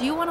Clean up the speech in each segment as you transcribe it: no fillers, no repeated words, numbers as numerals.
Do you want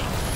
anything.